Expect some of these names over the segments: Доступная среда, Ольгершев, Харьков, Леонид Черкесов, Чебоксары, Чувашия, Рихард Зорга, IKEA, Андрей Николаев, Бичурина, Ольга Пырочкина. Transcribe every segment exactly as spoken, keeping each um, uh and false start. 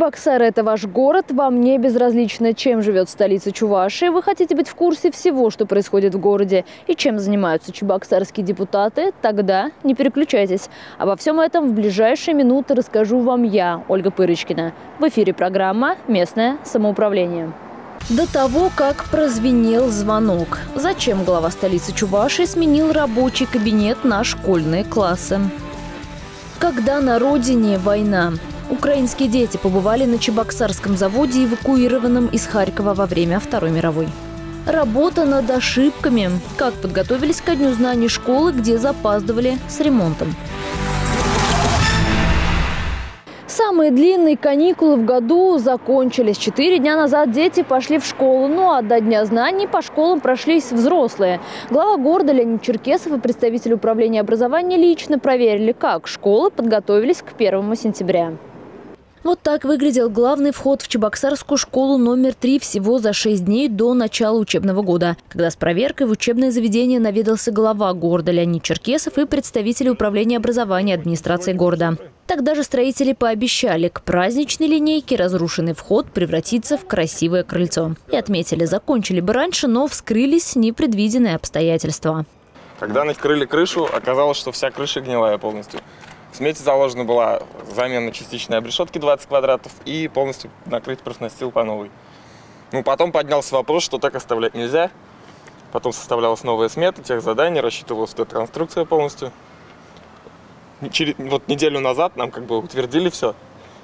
Чебоксары – это ваш город, вам не безразлично, чем живет столица Чувашии. Вы хотите быть в курсе всего, что происходит в городе и чем занимаются чебоксарские депутаты? Тогда не переключайтесь. Обо всем этом в ближайшие минуты расскажу вам я, Ольга Пырочкина. В эфире программа «Местное самоуправление». До того, как прозвенел звонок. Зачем глава столицы Чувашии сменил рабочий кабинет на школьные классы? Когда на родине война. Украинские дети побывали на чебоксарском заводе, эвакуированном из Харькова во время Второй мировой. Работа над ошибками. Как подготовились ко дню знаний школы, где запаздывали с ремонтом. Самые длинные каникулы в году закончились. Четыре дня назад дети пошли в школу, ну а до Дня знаний по школам прошлись взрослые. Глава города Леонид Черкесов и представитель управления образования лично проверили, как школы подготовились к первому сентября. Вот так выглядел главный вход в чебоксарскую школу номер три всего за шесть дней до начала учебного года, когда с проверкой в учебное заведение наведался глава города Леонид Черкесов и представители управления образования администрации города. Тогда же строители пообещали, к праздничной линейке разрушенный вход превратится в красивое крыльцо. И отметили, закончили бы раньше, но вскрылись непредвиденные обстоятельства. Когда накрыли крышу, оказалось, что вся крыша гнилая полностью. В смете заложена была замена частичной обрешетки двадцать квадратов и полностью накрыть профнастил по новой. Ну, потом поднялся вопрос, что так оставлять нельзя. Потом составлялась новая смета, техзадание, рассчитывалась эта конструкция полностью. Через, вот неделю назад нам как бы утвердили все,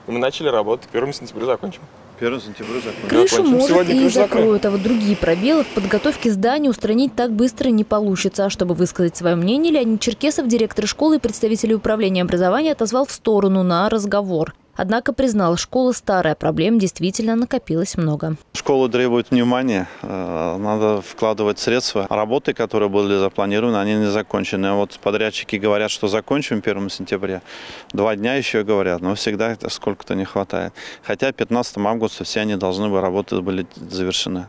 и мы начали работать. первому сентября закончим. первого сентября закончим. Крышу, может, Сегодня и крышу закроют, а вот другие пробелы в подготовке здания устранить так быстро не получится. Чтобы высказать свое мнение, Леонид Черкесов, директор школы и представители управления образования, отозвал в сторону на разговор. Однако признал, школа старая, проблем действительно накопилось много. Школа требует внимания, надо вкладывать средства. Работы, которые были запланированы, они не закончены. Вот подрядчики говорят, что закончим первого сентября. Два дня еще говорят, но всегда сколько-то не хватает. Хотя пятнадцатого августа все они должны бы работать, были завершены.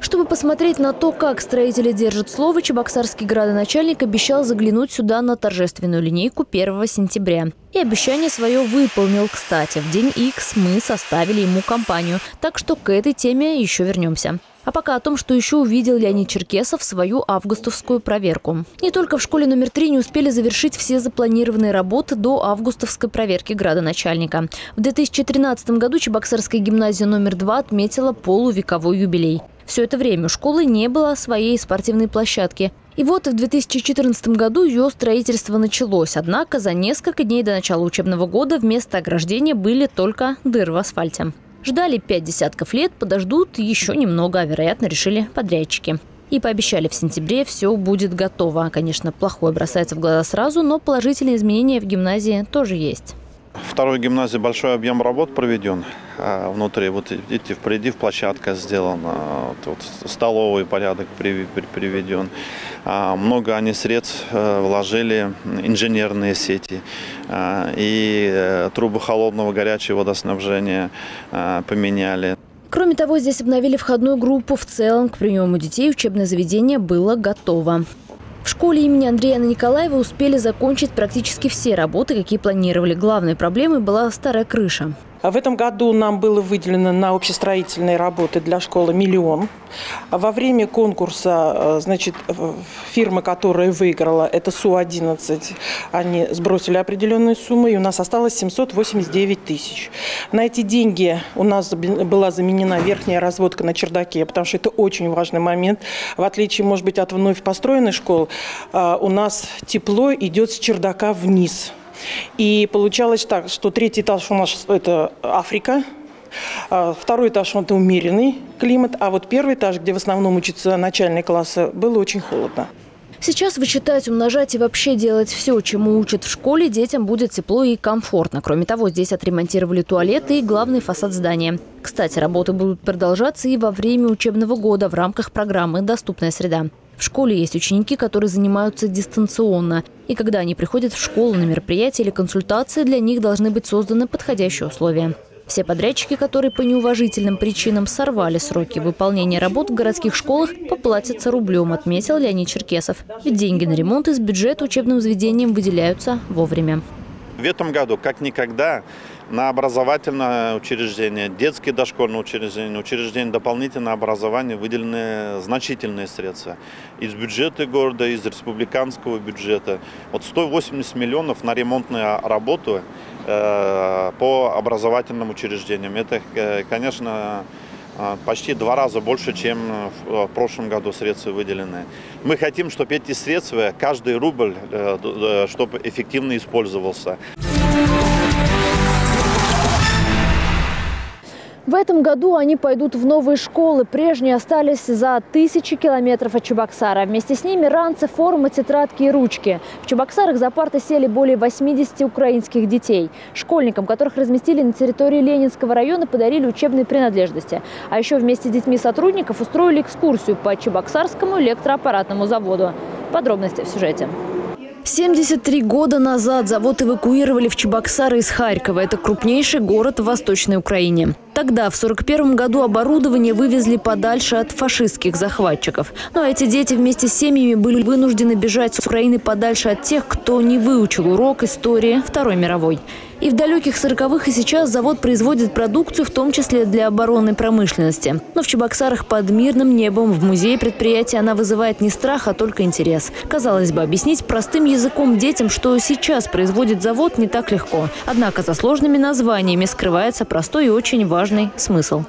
Чтобы посмотреть на то, как строители держат слово, чебоксарский градоначальник обещал заглянуть сюда на торжественную линейку первого сентября. И обещание свое выполнил. Кстати, в день Икс мы составили ему компанию, так что к этой теме еще вернемся. А пока о том, что еще увидел Леонид Черкесов свою августовскую проверку. Не только в школе номер три не успели завершить все запланированные работы до августовской проверки градоначальника. В две тысячи тринадцатом году Чебоксарская гимназия номер два отметила полувековой юбилей. Все это время у школы не было своей спортивной площадки. И вот в две тысячи четырнадцатом году ее строительство началось. Однако за несколько дней до начала учебного года вместо ограждения были только дыры в асфальте. Ждали пять десятков лет, подождут еще немного, а вероятно решили подрядчики. И пообещали, в сентябре все будет готово. Конечно, плохое бросается в глаза сразу, но положительные изменения в гимназии тоже есть. Второй гимназии большой объем работ проведен внутри. Вот видите, впереди площадка сделана, вот, вот, столовый порядок приведен. Много они средств вложили, инженерные сети и трубы холодного, горячего водоснабжения поменяли. Кроме того, здесь обновили входную группу. В целом к приему детей учебное заведение было готово. В школе имени Андрея Николаева успели закончить практически все работы, какие планировали. Главной проблемой была старая крыша. В этом году нам было выделено на общестроительные работы для школы миллион. Во время конкурса, значит, фирма, которая выиграла, это С У одиннадцать, они сбросили определенные суммы, и у нас осталось семьсот восемьдесят девять тысяч. На эти деньги у нас была заменена верхняя разводка на чердаке, потому что это очень важный момент. В отличие, может быть, от вновь построенной школы, у нас тепло идет с чердака вниз. И получалось так, что третий этаж у нас – это Африка, второй этаж – это умеренный климат, а вот первый этаж, где в основном учатся начальные классы, было очень холодно. Сейчас вычитать, умножать и вообще делать все, чему учат в школе, детям будет тепло и комфортно. Кроме того, здесь отремонтировали туалеты и главный фасад здания. Кстати, работы будут продолжаться и во время учебного года в рамках программы «Доступная среда». В школе есть ученики, которые занимаются дистанционно. И когда они приходят в школу на мероприятия или консультации, для них должны быть созданы подходящие условия. Все подрядчики, которые по неуважительным причинам сорвали сроки выполнения работ в городских школах, поплатятся рублем, отметил Леонид Черкесов. Ведь деньги на ремонт из бюджета учебным заведениям выделяются вовремя. В этом году, как никогда, на образовательное учреждение, детские дошкольные учреждения, учреждения дополнительного образования выделены значительные средства. Из бюджета города, из республиканского бюджета. Вот сто восемьдесят миллионов на ремонтные работы э, по образовательным учреждениям. Это, конечно, почти два раза больше, чем в прошлом году средства выделены. Мы хотим, чтобы эти средства, каждый рубль, э, чтобы эффективно использовался. В этом году они пойдут в новые школы. Прежние остались за тысячи километров от Чебоксара. Вместе с ними ранцы, формы, тетрадки и ручки. В Чебоксарах за парты сели более восьмидесяти украинских детей. Школьникам, которых разместили на территории Ленинского района, подарили учебные принадлежности. А еще вместе с детьми сотрудников устроили экскурсию по Чебоксарскому электроаппаратному заводу. Подробности в сюжете. семьдесят три года назад завод эвакуировали в Чебоксары из Харькова. Это крупнейший город в Восточной Украине. Тогда, в сорок первом году, оборудование вывезли подальше от фашистских захватчиков. Но эти дети вместе с семьями были вынуждены бежать с Украины подальше от тех, кто не выучил урок истории Второй мировой. И в далеких сороковых и сейчас завод производит продукцию, в том числе для оборонной промышленности. Но в Чебоксарах под мирным небом в музее предприятия она вызывает не страх, а только интерес. Казалось бы, объяснить простым языком детям, что сейчас производит завод, не так легко. Однако за сложными названиями скрывается простой и очень важный смысл.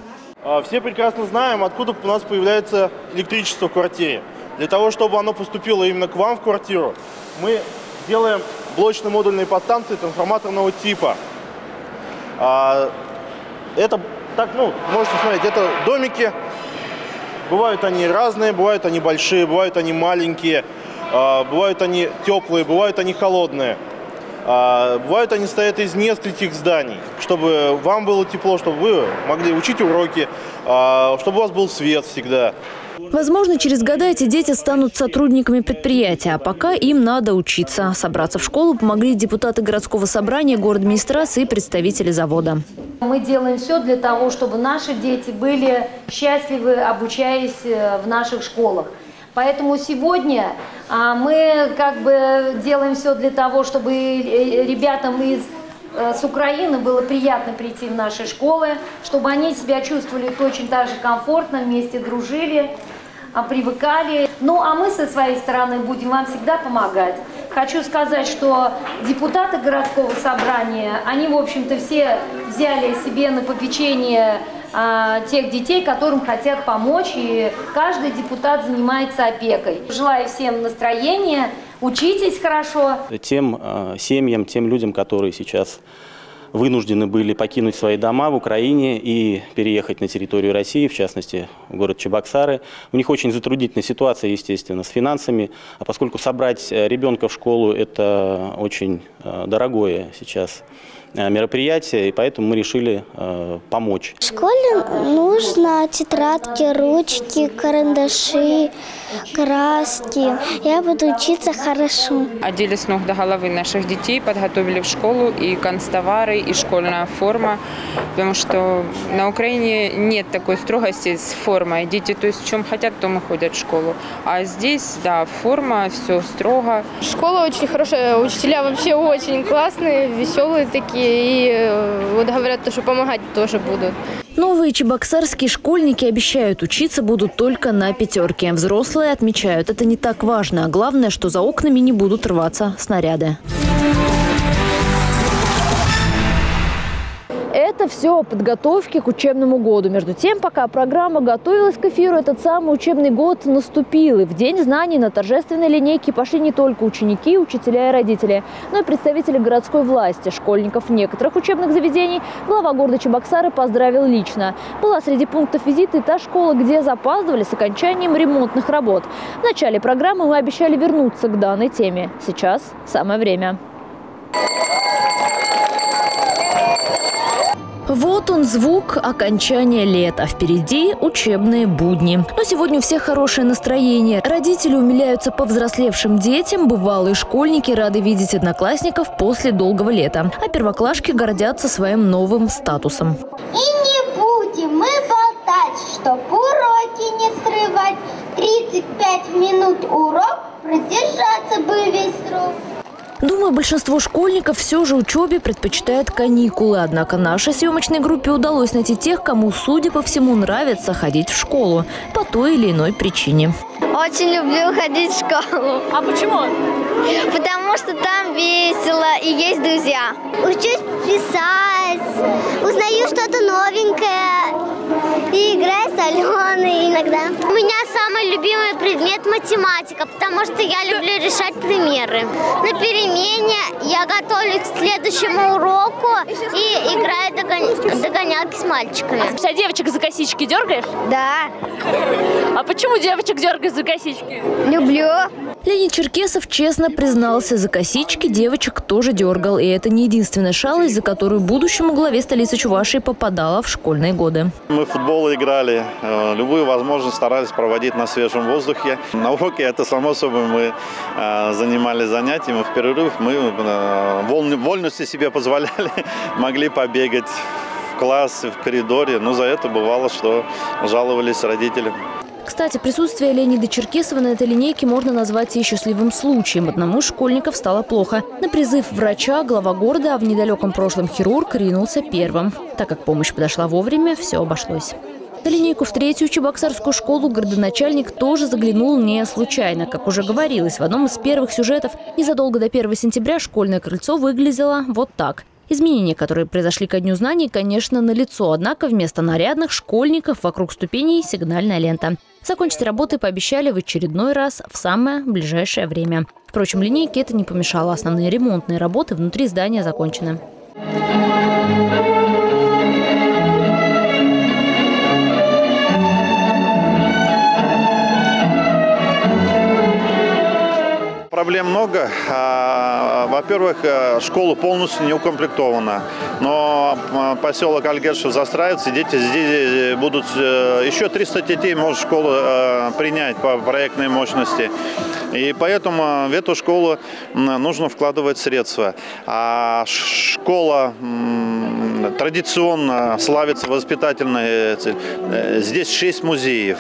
Все прекрасно знаем, откуда у нас появляется электричество в квартире. Для того, чтобы оно поступило именно к вам в квартиру, мы делаем блочно-модульные подстанции трансформаторного типа. А, это, так, ну, можете смотреть, это домики. Бывают они разные, бывают они большие, бывают они маленькие, а, бывают они теплые, бывают они холодные. А, бывают они стоят из нескольких зданий, чтобы вам было тепло, чтобы вы могли учить уроки, а, чтобы у вас был свет всегда. Возможно, через года эти дети станут сотрудниками предприятия, а пока им надо учиться. Собраться в школу помогли депутаты городского собрания, городадминистрации и представители завода. Мы делаем все для того, чтобы наши дети были счастливы, обучаясь в наших школах. Поэтому сегодня мы как бы делаем все для того, чтобы ребятам из с Украины было приятно прийти в наши школы, чтобы они себя чувствовали точно так же комфортно, вместе дружили, привыкали. Ну а мы со своей стороны будем вам всегда помогать. Хочу сказать, что депутаты городского собрания, они, в общем-то, все взяли себе на попечение а, тех детей, которым хотят помочь, и каждый депутат занимается опекой. Желаю всем настроения. Учитесь хорошо. Тем э, семьям, тем людям, которые сейчас вынуждены были покинуть свои дома в Украине и переехать на территорию России, в частности, в город Чебоксары. У них очень затруднительная ситуация, естественно, с финансами. А поскольку собрать ребенка в школу – это очень э, дорогое сейчас мероприятие, и поэтому мы решили э, помочь. В школе нужно тетрадки, ручки, карандаши, краски. Я буду учиться хорошо. Одели с ног до головы наших детей, подготовили в школу и канцтовары, и школьная форма, потому что на Украине нет такой строгости с формой. Дети, то есть, в чем хотят, то и ходят в школу. А здесь, да, форма, все строго. Школа очень хорошая, учителя вообще очень классные, веселые такие. И вот говорят, что помогать тоже будут. Новые чебоксарские школьники обещают, учиться будут только на пятерке. Взрослые отмечают, это не так важно. А главное, что за окнами не будут рваться снаряды. Это все о подготовке к учебному году. Между тем, пока программа готовилась к эфиру, этот самый учебный год наступил. И в День знаний на торжественной линейке пошли не только ученики, учителя и родители, но и представители городской власти. Школьников некоторых учебных заведений глава города Чебоксары поздравил лично. Была среди пунктов визита и та школа, где запаздывали с окончанием ремонтных работ. В начале программы мы обещали вернуться к данной теме. Сейчас самое время. Вот он звук окончания лета. Впереди учебные будни. Но сегодня у всех хорошее настроение. Родители умиляются повзрослевшим детям. Бывалые школьники рады видеть одноклассников после долгого лета. А первоклашки гордятся своим новым статусом. И не будем мы болтать, чтоб уроки не срывать. тридцать пять минут урок, продержаться бы весь срок. Думаю, Большинство школьников все же учебе предпочитают каникулы. Однако нашей съемочной группе удалось найти тех, кому, судя по всему, нравится ходить в школу по той или иной причине. Очень люблю ходить в школу. А почему? Потому что там весело и есть друзья. Учусь писать, узнаю что-то новенькое и играю с Аленой иногда. У меня самый любимый предмет – математика, потому что я люблю решать примеры. На перемене я готовлюсь к следующему уроку и играю догон... догонялки с мальчиками. А девочек за косички дергаешь? Да. А почему девочек дергаешь за косички? Люблю. Леонид Черкесов честно признался, за косички девочек тоже дергал. И это не единственная шалость, за которую будущему главе столицы Чувашии попадала в школьные годы. Мы в футбол играли, любую возможность старались проводить на свежем воздухе. На уроке это само собой мы занимались занятиями, в перерыв мы вольности себе позволяли, могли побегать в классе, в коридоре. Но за это бывало, что жаловались родителям. Кстати, присутствие Леонида Черкесова на этой линейке можно назвать и счастливым случаем. Одному из школьников стало плохо. На призыв врача глава города, а в недалеком прошлом хирург, ринулся первым. Так как помощь подошла вовремя, все обошлось. На линейку в третью чебоксарскую школу городоначальник тоже заглянул не случайно. Как уже говорилось, в одном из первых сюжетов незадолго до первого сентября школьное крыльцо выглядело вот так. Изменения, которые произошли ко Дню знаний, конечно, налицо. Однако вместо нарядных школьников вокруг ступеней сигнальная лента. Закончить работы пообещали в очередной раз в самое ближайшее время. Впрочем, линейке это не помешало. Основные ремонтные работы внутри здания закончены. Проблем много. Во-первых, школа полностью не укомплектована, но поселок Ольгершев застраивается, дети здесь будут, еще триста детей может школа принять по проектной мощности. И поэтому в эту школу нужно вкладывать средства. А школа традиционно славится воспитательной. Здесь шесть музеев.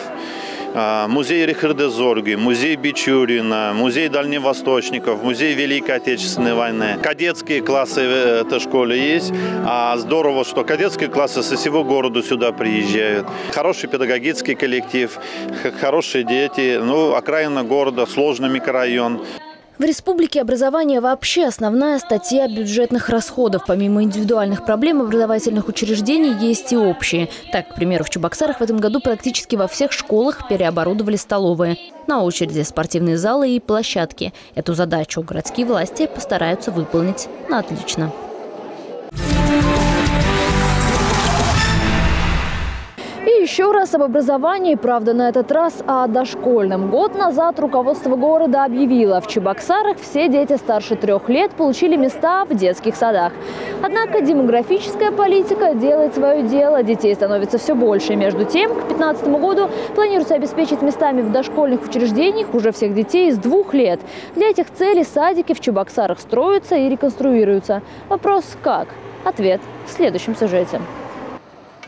Музей Рихарда Зорги, музей Бичурина, музей дальневосточников, музей Великой Отечественной войны. Кадетские классы в этой школе есть. Здорово, что кадетские классы со всего города сюда приезжают. Хороший педагогический коллектив, хорошие дети, ну, окраина города, сложный микрорайон. В республике образование вообще основная статья бюджетных расходов. Помимо индивидуальных проблем образовательных учреждений есть и общие. Так, к примеру, в Чебоксарах в этом году практически во всех школах переоборудовали столовые. На очереди спортивные залы и площадки. Эту задачу городские власти постараются выполнить на отлично. Еще раз об образовании, правда, на этот раз о дошкольном. Год назад руководство города объявило, в Чебоксарах все дети старше трех лет получили места в детских садах. Однако демографическая политика делает свое дело, детей становится все больше. Между тем, к две тысячи пятнадцатому году планируется обеспечить местами в дошкольных учреждениях уже всех детей с двух лет. Для этих целей садики в Чебоксарах строятся и реконструируются. Вопрос «как?» Ответ в следующем сюжете.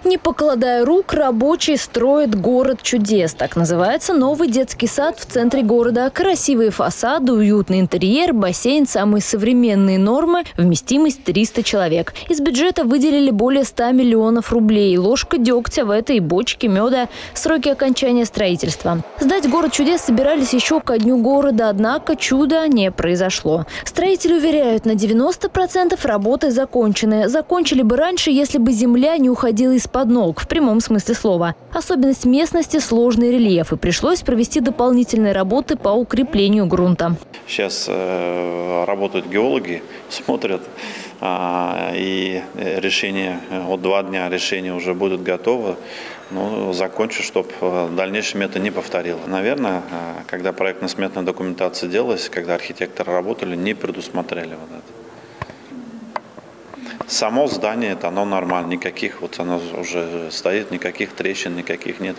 Не покладая рук, рабочие строят город чудес. Так называется новый детский сад в центре города. Красивые фасады, уютный интерьер, бассейн, самые современные нормы, вместимость триста человек. Из бюджета выделили более ста миллионов рублей. Ложка дегтя в этой бочке меда. Сроки окончания строительства. Сдать город чудес собирались еще ко дню города, однако чуда не произошло. Строители уверяют, на девяносто процентов работы закончены. Закончили бы раньше, если бы земля не уходила из-под под ног, в прямом смысле слова. Особенность местности – сложный рельеф, и пришлось провести дополнительные работы по укреплению грунта. Сейчас э, работают геологи, смотрят, э, и решение, вот два дня решение уже будет готово. Ну, закончу, чтобы в дальнейшем это не повторило. Наверное, когда проектно-сметная документация делалась, когда архитекторы работали, не предусмотрели вот это. Само здание, это оно нормально, никаких, вот оно уже стоит, никаких трещин, никаких нет.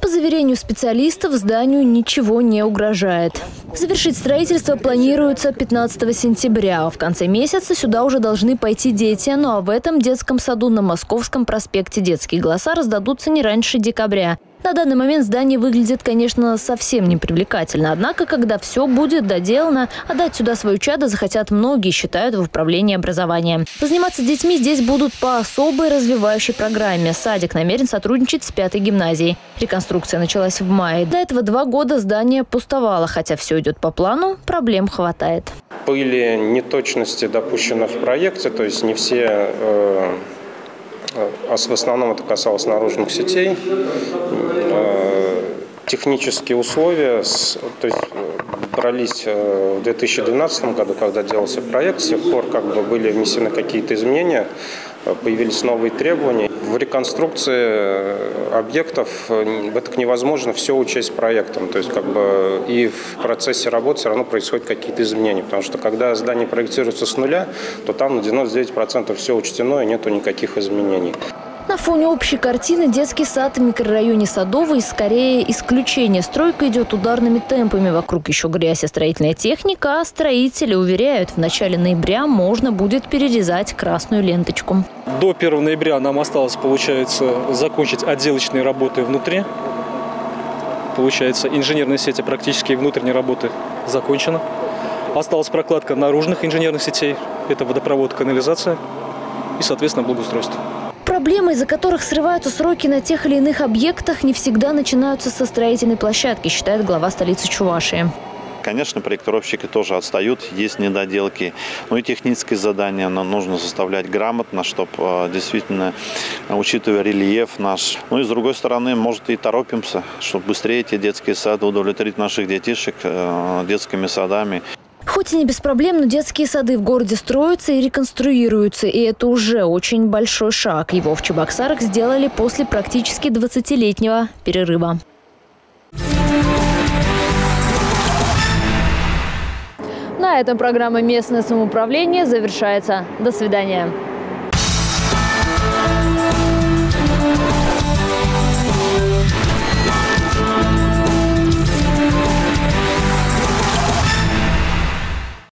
По заверению специалистов, зданию ничего не угрожает. Завершить строительство планируется пятнадцатого сентября. В конце месяца сюда уже должны пойти дети. Ну а в этом детском саду на Московском проспекте детские голоса раздадутся не раньше декабря. На данный момент здание выглядит, конечно, совсем непривлекательно. Однако, когда все будет доделано, отдать сюда свое чадо захотят многие, считают в управлении образования. Заниматься детьми здесь будут по особой развивающей программе. Садик намерен сотрудничать с пятой гимназией. Реконструкция началась в мае. До этого два года здание пустовало. Хотя все идет по плану, проблем хватает. Были неточности допущены в проекте, то есть не все... Э В основном это касалось наружных сетей, технические условия, то есть брались в две тысячи двенадцатом году, когда делался проект, с тех пор как бы были внесены какие-то изменения, появились новые требования. В реконструкции объектов это невозможно все учесть проектом, то есть как бы и в процессе работы все равно происходят какие-то изменения, потому что когда здание проектируется с нуля, то там на девяносто девять процентов все учтено и нету никаких изменений. На фоне общей картины детский сад в микрорайоне Садовый скорее исключение. Стройка идет ударными темпами. Вокруг еще грязь и строительная техника, а строители уверяют, в начале ноября можно будет перерезать красную ленточку. До первого ноября нам осталось, получается, закончить отделочные работы внутри. Получается, инженерные сети практически и внутренние работы закончены. Осталась прокладка наружных инженерных сетей. Это водопровод, канализация и, соответственно, благоустройство. Проблемы, из-за которых срываются сроки на тех или иных объектах, не всегда начинаются со строительной площадки, считает глава столицы Чувашии. Конечно, проектировщики тоже отстают, есть недоделки. Но и техническое задание нам нужно составлять грамотно, чтобы действительно, учитывая рельеф наш. Ну и с другой стороны, может, и торопимся, чтобы быстрее эти детские сады удовлетворить наших детишек детскими садами. Хоть и не без проблем, но детские сады в городе строятся и реконструируются. И это уже очень большой шаг. Его в Чебоксарах сделали после практически двадцатилетнего перерыва. На этом программа «Местное самоуправление» завершается. До свидания.